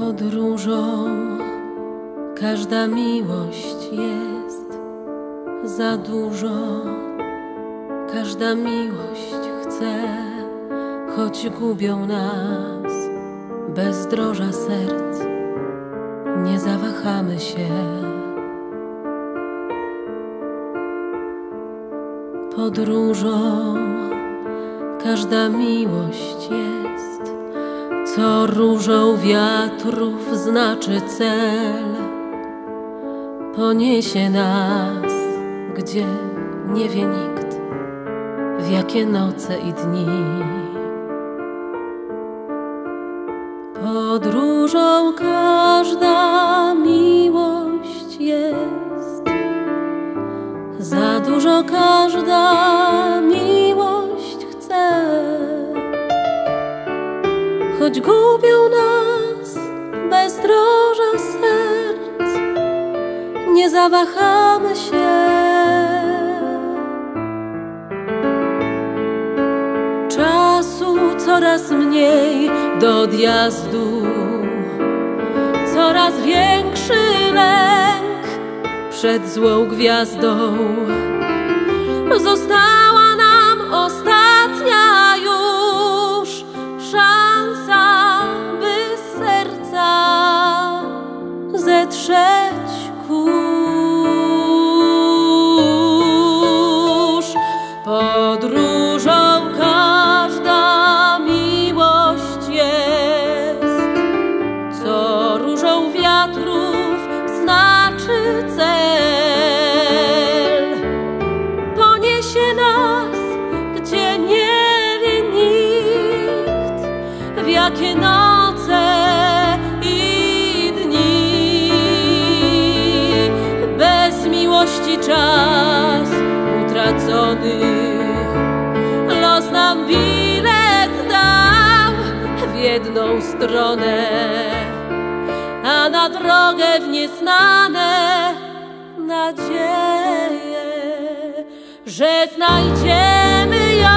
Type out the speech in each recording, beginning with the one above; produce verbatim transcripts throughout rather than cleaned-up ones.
pod różą. Każda miłość jest za dużo. Każda miłość chce, choć gubią nas bezdroża serc, nie zawahamy się. Pod różą każda miłość jest, co różą wiatrów znaczy cel. Poniesie nas, gdzie nie wie nikt, w jakie noce i dni. Pod różą każda miłość jest, za dużo każda miłość chce, choć gubią nas bezdroża serc, nie zawahamy się. Czasu coraz mniej do odjazdu, coraz większy lęk przed złą gwiazdą. Została nam ostatnia już szansa, by z serca zetrzeć kurz. Pod różą każda miłość jest, co różą wiatrów znaczy cel. Jakie noce i dni, bez miłości czas utracony. Los nam bilet dał w jedną stronę, a na drogę w nieznane nadzieję, że znajdziemy ją.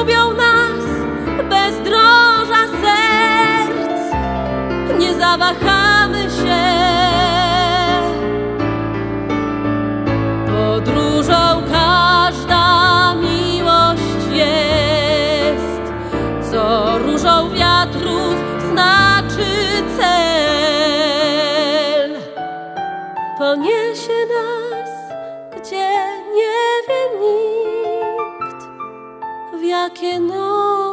Gubią nas bezdroża serc, nie zawahamy się. Pod różą każda miłość jest, co różą wiatrów znaczy cel. Poniesie nas, gdzie nie wie nikt, jakie noce.